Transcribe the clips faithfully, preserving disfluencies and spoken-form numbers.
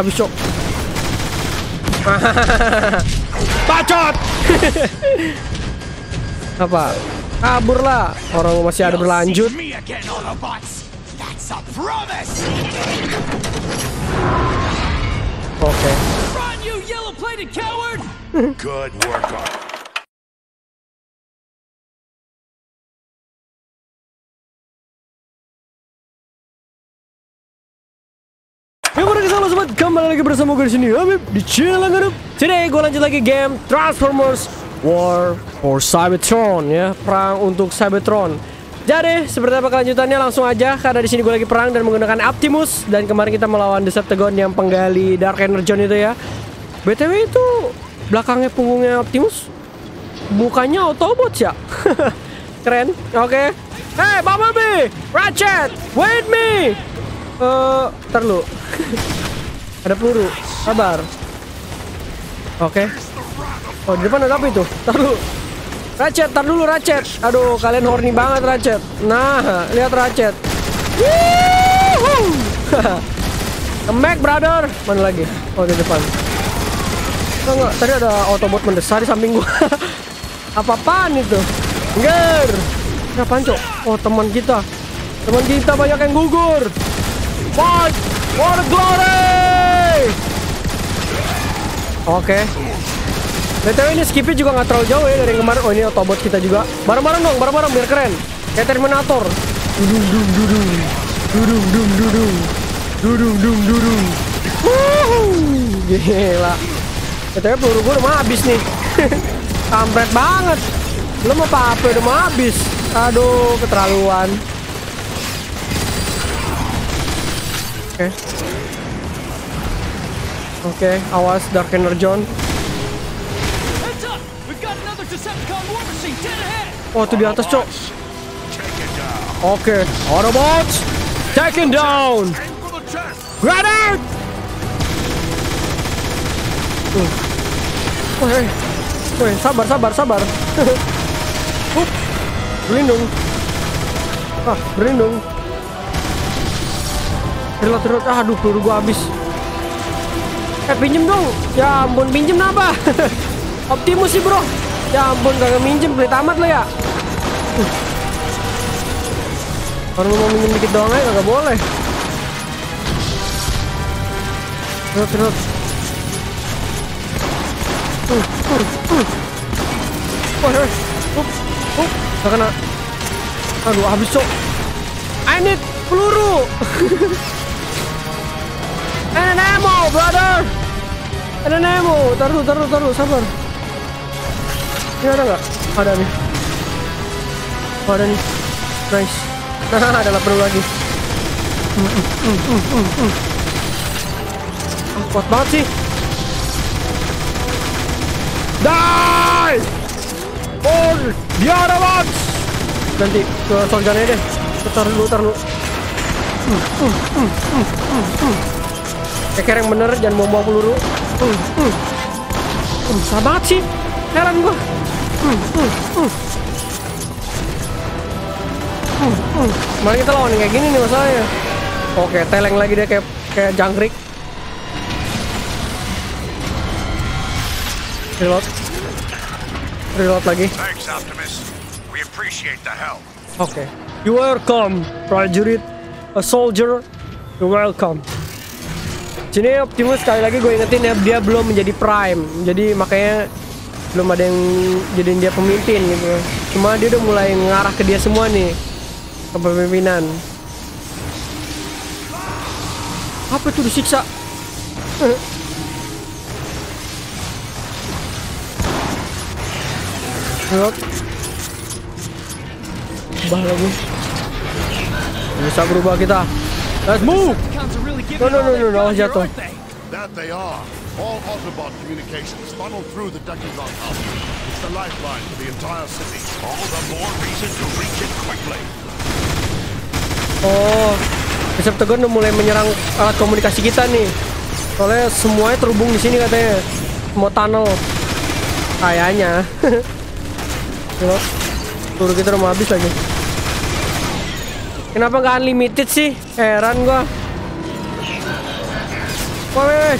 Habis, cok. Bacot. Apa? Kaburlah. Orang masih ada berlanjut. Oke. Okay. Good work on. Kembali lagi bersama gue disini Habib di channel Habib. Today gue lanjut lagi game Transformers War for Cybertron ya, perang untuk Cybertron. Jadi seperti apa kelanjutannya langsung aja, karena di sini gue lagi perang dan menggunakan Optimus, dan kemarin kita melawan Decepticon yang penggali Dark Energon itu ya. B T W itu belakangnya punggungnya Optimus, bukannya Autobots ya. Keren. Oke. Okay. Hey Bumblebee, Ratchet, wait me. Eh, uh, ntar lu. Ada peluru, sabar. Oke. Okay. Oh, di depan ada apa itu? Tar dulu. Ratchet, tar dulu Ratchet. Aduh, kalian horny banget Ratchet. Nah, lihat Ratchet. Come back, brother. Mana lagi? Oh, di depan. Oh, enggak, tadi ada Autobot mendesari samping gua. Apa-apaan itu? Nger. Ngapain, cok? Oh, teman kita. Teman kita banyak yang gugur. Fight for the glory. Oke. Okay. B T W ini skipnya juga nggak terlalu jauh ya dari kemarin. Oh, ini Autobot kita juga. Bareng-bareng dong, bareng-bareng biar keren. Kayak Terminator. Dudung dudung dudung. Dudung dudung dudung. Dudung dudung dudung. Gila. B T W peluru gue udah mau habis nih. Kampret banget. Belum apa-apa udah mau habis. Aduh, keterlaluan. Oke, okay. Oke, okay, awas Dark Energon. Oh, itu di atas, cok. Oke, okay. Autobots taken down. Get out. Uh. Oh, hey. Oh, hey. Sabar, sabar, sabar. uh. Berlindung. Ah, berlindung. Reload-reload, aduh peluru gua habis. Eh, pinjem dong. Ya ampun, pinjem apa? Optimus sih bro. Ya ampun, gak minjem, pelit amat lo ya. uh. Kalau mau minjem dikit doang aja, gak boleh. Reload-reload. uh, uh, uh. Oh, hey. uh, uh. Gak kena. Aduh, habis cok. I need peluru. And an ammo, brother. And an ammo. Taruh, taruh, taruh, sabar. Ini ada nggak? Ada nih. Oh, ada nih. Nice. Nah, ada lah perlu lagi. Mm, mm, mm, mm, mm. Oh, kuat banget sih. Die! For the Autobots. Nanti ke sorgannya deh. Taruh dulu, taruh dulu. Mm, mm, mm, mm, mm, mm. Keker yang bener, jangan bawa-bawa peluru. Uh, uh. Uh, sahabat sih, heran gua. Uh, uh, uh. Uh, uh. Mari kita lawan kayak gini nih masalahnya. Oke, okay, teleng lagi dia kayak kayak jangkrik. Reload, reload lagi. Oke, okay. You welcome, prajurit, a soldier, you welcome. Sini Optimus, sekali lagi gue ingetin ya, dia belum menjadi Prime, jadi makanya belum ada yang jadiin dia pemimpin gitu. Cuma dia udah mulai ngarah ke dia semua nih, kepemimpinan. Apa itu disiksa? Loh. Bah lagi. Bisa berubah kita. Let's move. No, no, no, no, no, awas jatuh. That they are. All Autobot communications funnel through the Decepticon hub. It's the lifeline for the entire city. All the more reason to reach it quickly. Oh, Decepticon udah mulai menyerang alat komunikasi kita nih. Soalnya semuanya terhubung di sini katanya. Mau tunnel. Kayaknya. Loh, peluru kita udah mau habis lagi. Kenapa nggak unlimited sih? Heran gua. Woi,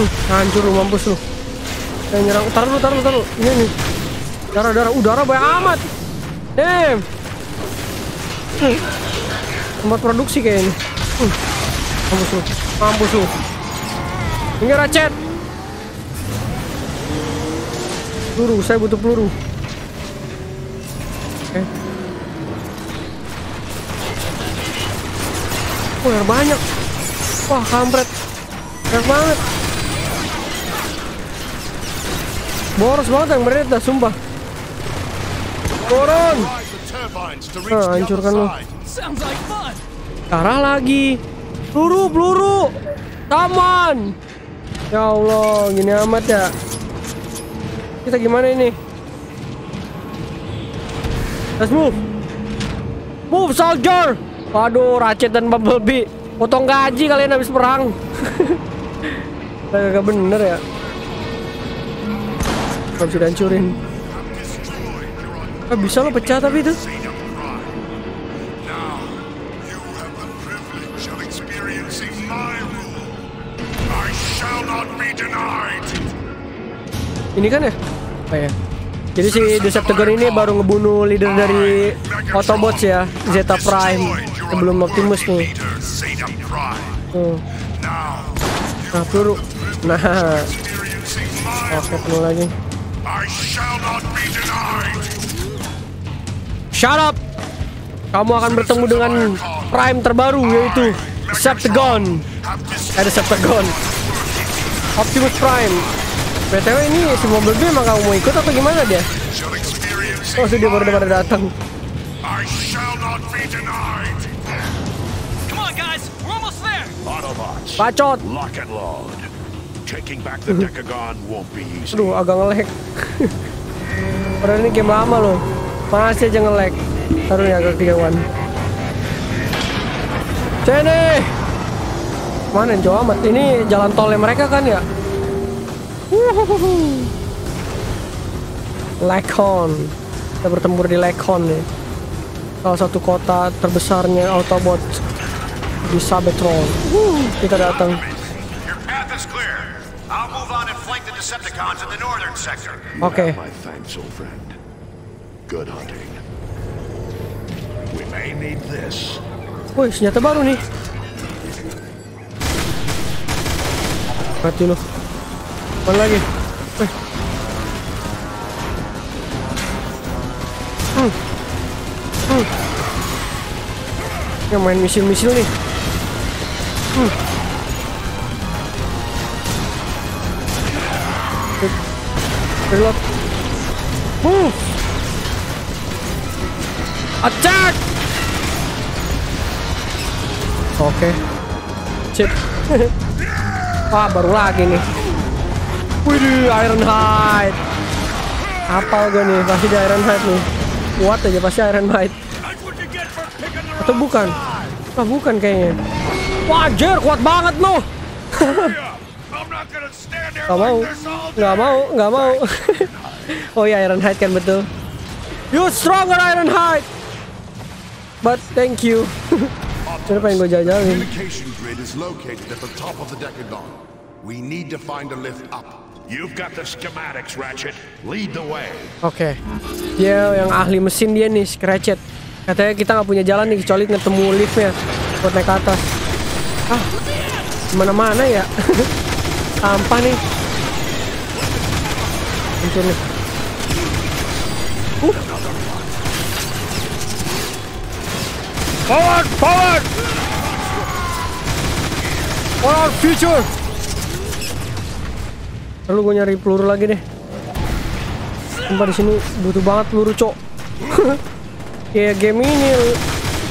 uh, hancur lu, mampus lu. Saya nyerang, taruh lu, taruh lu, taruh. Ini nih, darah-darah udara banyak amat. Damn. Hmm. Tempat produksi kayaknya. Uh, mampus lu, mampus lu. Ini Ratchet. Peluru, saya butuh peluru. Oke. Okay. Oh, banyak. Wah, kampret. Banyak banget. Boros banget yang mereda, sumpah. Turun. Nah, hancurkan lu. Darah lagi. Peluru, peluru. Taman. Ya Allah, gini amat ya. Kita gimana ini? Let's move. Move, soldier. Waduh, Ratchet dan Bumblebee. Potong gaji kalian habis perang. Kagak bener ya. Harus dihancurin. Ah, bisa lo pecah tapi itu. Ini kan ya? Oh, ya. Jadi si Decepticon ini baru ngebunuh leader dari Autobots ya, Zeta Prime, sebelum Optimus nih. Hmm. Nah, peluru. Nah. Oke, penuh lagi. Shut up! Kamu akan bertemu dengan Prime terbaru, yaitu Septagon. Ada Septagon. Optimus Prime. B T W ini si Bumblebee emang kamu mau ikut atau gimana dia? Oh, sudah baru baru datang. Bacot. Aduh, agak nge-lag. Padahal ini game lama loh. Masih aja nge-lag. Taruh nih agak tiga one. Sini. Mana yang jauh amat? Ini jalan tolnya mereka kan ya? Wuhuhuhu. Lekon. Kita bertempur di Lekon nih. Salah satu kota terbesarnya Autobot di Cybertron. Wuh, kita datang. Oke. Okay. Wih, senjata baru nih. Mati lu. Mana lagi? Eh. Hmm. Hmm. Ya main misil-misil nih. Hmm. Reload. Move. Attack. Oke. Okay. Cip. Wah, baru lagi nih. Wih, Ironhide. Apal gue nih, pasti di Ironhide nih. Kuat aja pasti Ironhide. Atau bukan? Ah, bukan kayaknya. Wajar, kuat banget loh. Gak mau, gak mau, gak mau. Oh iya, Ironhide kan betul. You stronger Ironhide. But thank you. Coba pengen gue jauh-jauhin. We need to find a lift up. You've got the schematics, Ratchet. Lead the way. Oke. Okay. Dia yang ahli mesin dia nih, Ratchet. Katanya kita nggak punya jalan nih, kecuali ketemu liftnya buat naik ke atas. Ah, mana-mana ya. Sampah nih. Hancur nih. Uh. Forward, forward. For our future. Lalu gue nyari peluru lagi deh. Tempat di sini butuh banget peluru, cok. Ya game ini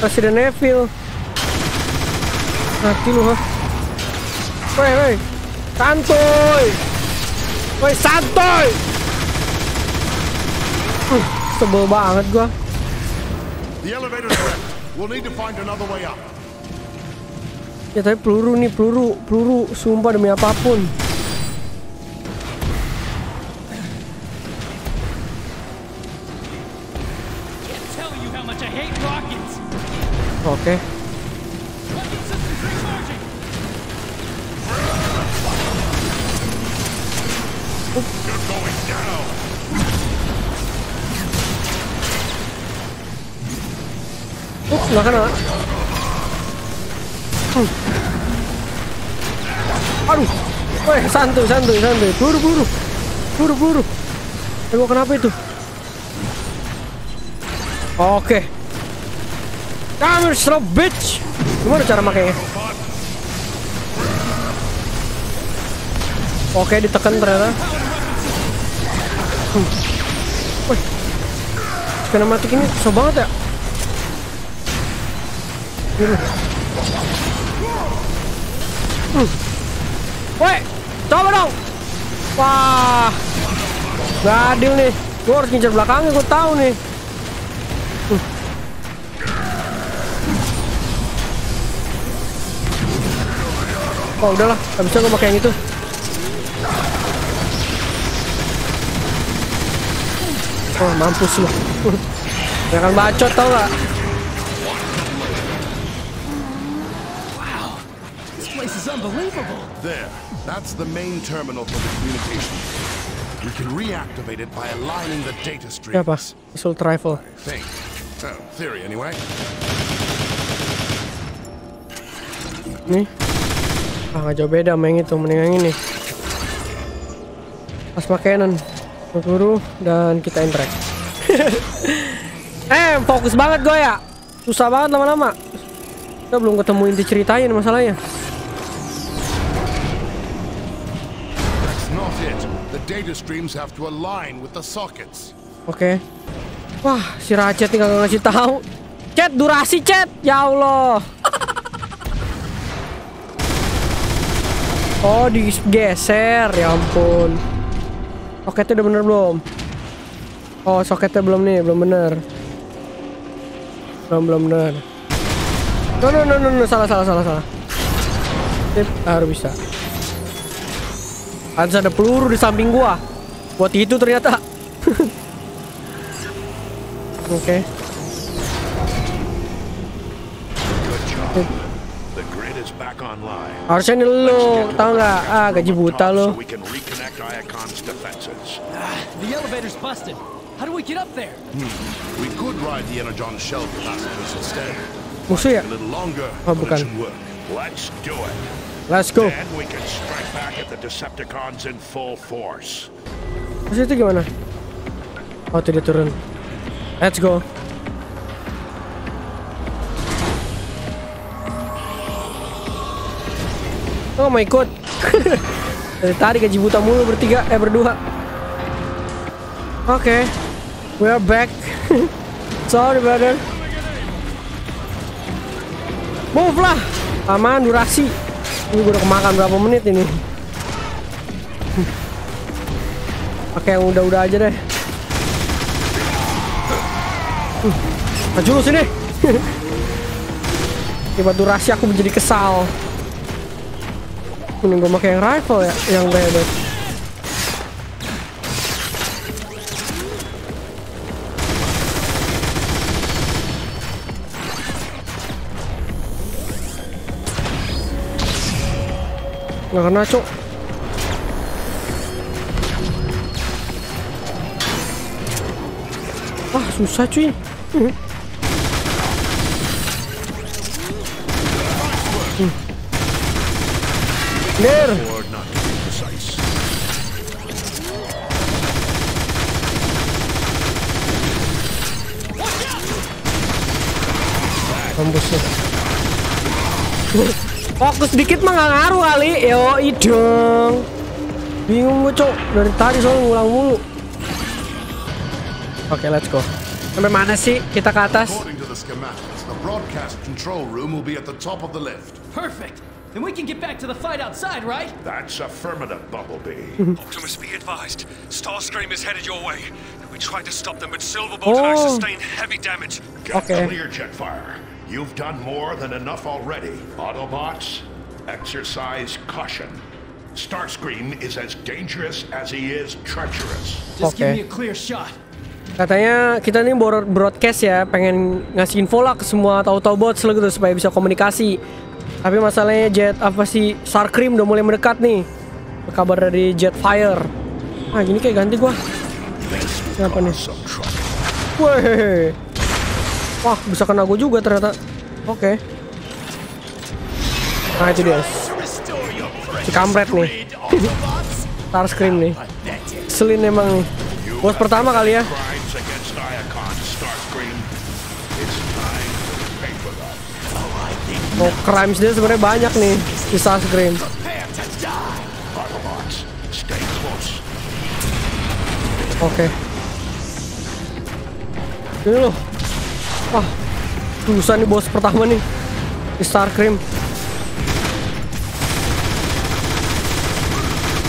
Resident Evil. Mati lu, ha. Woi, woi. Santuy. Woi, santuy. Uh, sebel banget gua. Ya tapi peluru nih, peluru, peluru, sumpah demi apapun. Oke. Okay. なかなか、hmm. Aduh, weh, santuy santuy santuy, buru buru buru buru. Ego kenapa itu? Oke, okay. Come here, slow bitch. Gimana cara makainya? Oke, okay, ditekan ternyata. Hmm. Wih, kinematik ini susah banget ya. Hmm. Woi, coba dong. Wah, gak adil nih. Gue harus ngincer belakangnya, gue tahu nih. Hmm. Oh udahlah, gak bisa gue pakai yang itu. Oh mampus loh. Jangan bacot tau gak? There, that's the main terminal for the communication. We can reactivate it by aligning the data stream. Yeah, boss. It's all trifle. Think. So, theory anyway. Nih. Ah, nggak jauh beda sama yang itu, mendingan ini. Pas makanan, guru dan kita interact. Eh, fokus banget gue ya. Susah banget lama-lama. Kita belum ketemu inti ceritanya masalahnya. Data streams have to align with the sockets. Oke. Okay. Wah, si Ratchet tinggal ngasih tahu. Chat durasi chat. Ya Allah. Oh, digeser. Ya ampun. Soketnya udah bener belum? Oh, soketnya belum nih, belum bener. Belum belum bener. No no no no, no. salah salah salah salah. Tip, harus bisa. Harus ada peluru di samping gua. Buat itu ternyata. Oke. Okay. Harusnya nih lo, tau nggak? Ah, gaji buta lo. Musuh ya? Oh bukan. Let's go. Then we can strike back at the Decepticons in full force. Terus itu gimana? Oh, tidak turun. Let's go. Oh my god. Dari tadi gaji buta mulu bertiga, eh berdua. Oke, okay. We are back. Sorry brother. Move lah. Aman durasi. Ini gue udah kemakan berapa menit ini. Pakai yang udah-udah aja deh. Maju lu sini. Tiba durasi aku menjadi kesal. Ini gue pakai yang rifle ya, yang bebek. Gak kena cok. Wah susah cuy. hmm. hmm. Ner. Tembusnya. Fokus dikit mah gak ngaruh kali. Yoi dong. Bingung gue cok. Dari tadi soalnya ngulang mulu. Oke, okay, let's go. Sampai mana sih? Kita ke atas. Perfect. Then we can get back to the fight outside, right? That's affirmative, Bumblebee. Optimus, be advised. Starscream is headed your way. We tried to stop them, but Silverbolt has sustained heavy damage. Okay. Jetfire. You've done more than enough already. Autobots, exercise caution. Starscream is as dangerous as he is treacherous. Just give me a clear shot. Katanya kita nih broadcast ya, pengen ngasih info lah ke semua Autobots lah gitu supaya bisa komunikasi. Tapi masalahnya Jet apa sih Starscream udah mulai mendekat nih. Kabar dari Jetfire. Ah, gini kayak ganti gua. Kenapa nih? Woi. Wah, bisa kena gue juga ternyata. Oke. Okay. Nah, itu dia. Si kampret nih. Starscream nih. Selin emang nih. Bos pertama kali ya. Oh, crimes dia sebenarnya banyak nih. Si Starscream. Oke. Okay. Ini loh. Wah, susah nih bos pertama nih. Starscream.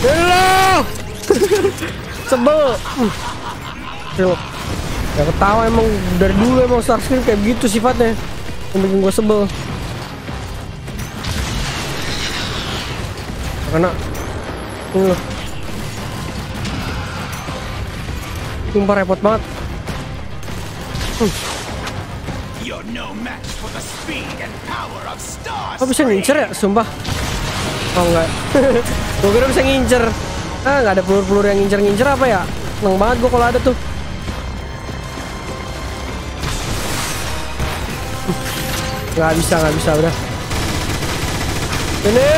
Loh. Sebel. Loh. Ya ketawa emang dari dulu emang Starscream kayak begitu sifatnya. Yang bikin gua sebel. Karena ini loh. Sumpah repot banget. Hmm. Oh, bisa ngincer ya? Sumpah. Oh enggak. Gue kira bisa ngincer. Ah, nggak ada pelur-pelur yang ngincer-ngincer apa ya? Seneng banget gue kalau ada tuh. Nggak bisa, nggak bisa udah. Ini.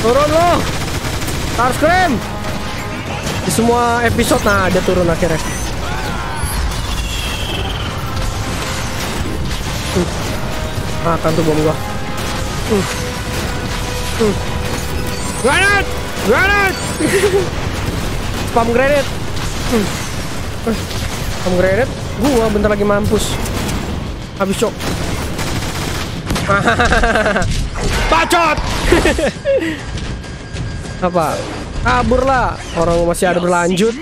Turun lo. Starscream. Di semua episode, nah dia turun akhirnya. Uh. Makan tuh bom gua. Uh. Uh. Granat! Granat! Spam granat! Uh. Uh. Spam granat? Gua bentar lagi mampus. Habis cok. Bacot! Apa? Kabur lah, orang masih ada berlanjut.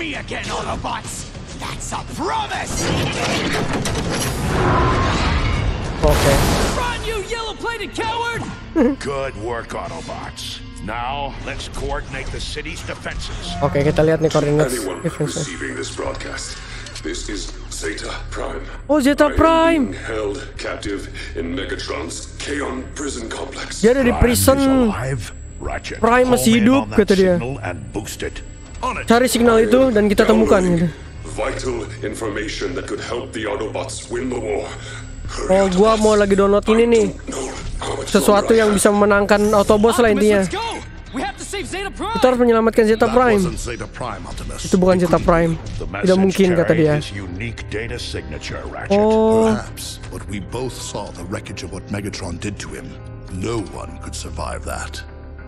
Oke. Oke, kita lihat nih koordinat. This is Zeta Prime. Oh, Zeta Prime. Held captive in Megatron's Kaon prison complex. Dia ada di prison. Ratchet, Prime masih hidup, kata dia. Cari signal itu dan kita temukan. Oh, gua mau lagi download ini nih. Sesuatu yang bisa memenangkan Autobots lah intinya. Kita harus menyelamatkan Zeta Prime. Itu bukan Zeta Prime. Tidak mungkin, kata dia. Oh. No one could survive that.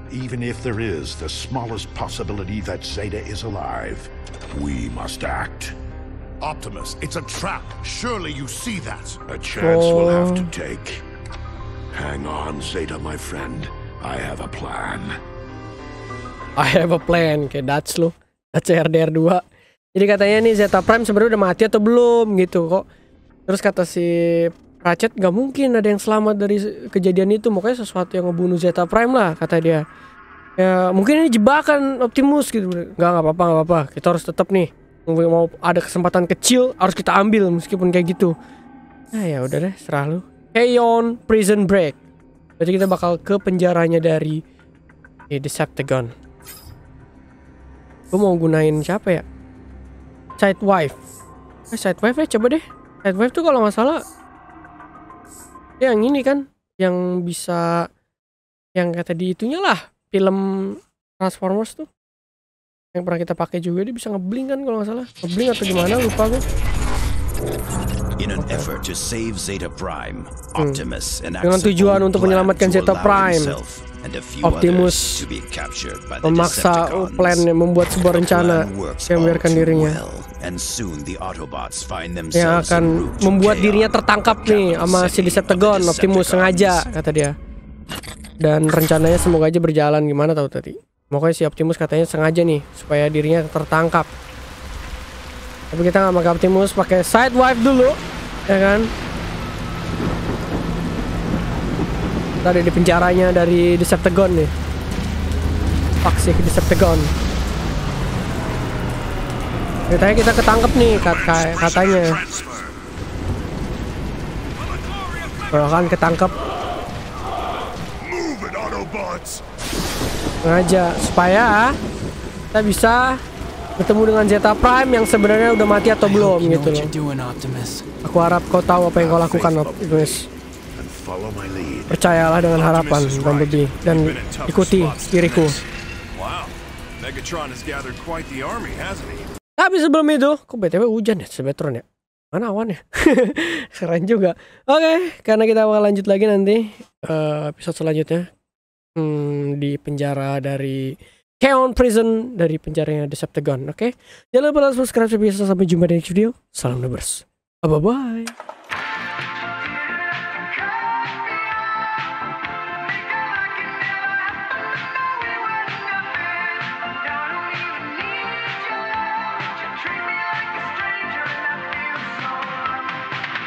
Even if there is the smallest possibility that Zeta is alive, we must act. Optimus, it's a trap. Surely you see that. A chance oh. we'll have to take. Hang on, Zeta, my friend. I have a plan. I have a plan. Kayak Dutch lo. Dutch R D R two. Jadi katanya nih Zeta Prime sebenarnya udah mati atau belum gitu kok. Terus kata si Ratchet, gak mungkin ada yang selamat dari kejadian itu, makanya sesuatu yang ngebunuh Zeta Prime lah, kata dia. Ya mungkin ini jebakan Optimus gitu. Gak, gak apa-apa, gak apa-apa, kita harus tetap nih. Mau ada kesempatan kecil harus kita ambil meskipun kayak gitu. Nah ya udah deh, serah lu. Kaon Prison Break. Berarti kita bakal ke penjaranya dari eh, Decepticon. Gue mau gunain siapa ya? Sideswipe. Eh, Sideswipe ya, coba deh. Sideswipe tuh kalau gak salah yang ini kan, yang bisa, yang kayak tadi itunya lah, film Transformers tuh, yang pernah kita pakai juga, dia bisa ngebling kan kalau nggak salah, ngebling atau gimana lupa gue. In an effort to save Zeta Prime, Optimus and dengan tujuan untuk menyelamatkan Zeta Prime, Optimus memaksa plan membuat sebuah rencana yang membiarkan dirinya yang akan membuat dirinya tertangkap nih sama si Decepticon. Optimus sengaja, kata dia, dan rencananya semoga aja berjalan. Gimana tahu tadi, makanya si Optimus katanya sengaja nih supaya dirinya tertangkap. Tapi kita nggak pakai Optimus, pakai Sideswipe dulu, ya kan? Kita ada di penjaranya dari Decepticon nih. Paksi ke Decepticon. Katanya kita ketangkep nih, kat- katanya. Kalau kan ketangkep. Sengaja supaya kita bisa Ketemu dengan Zeta Prime yang sebenarnya udah mati atau belum gitu loh. Aku harap kau tahu apa yang kau lakukan, Optimus. Percayalah dengan harapan, Bumblebee, dan ikuti diriku. Tapi sebelum itu, kok B T W hujan ya Cybertron ya? Mana awannya? Keren juga. Oke, okay, karena kita akan lanjut lagi nanti uh, episode selanjutnya. Hmm, di penjara dari Kaon Prison, dari penjaranya Decepticon. Oke, okay? Jangan lupa subscribe, sampai jumpa di next video. Salam NOOBERS. Bye-bye.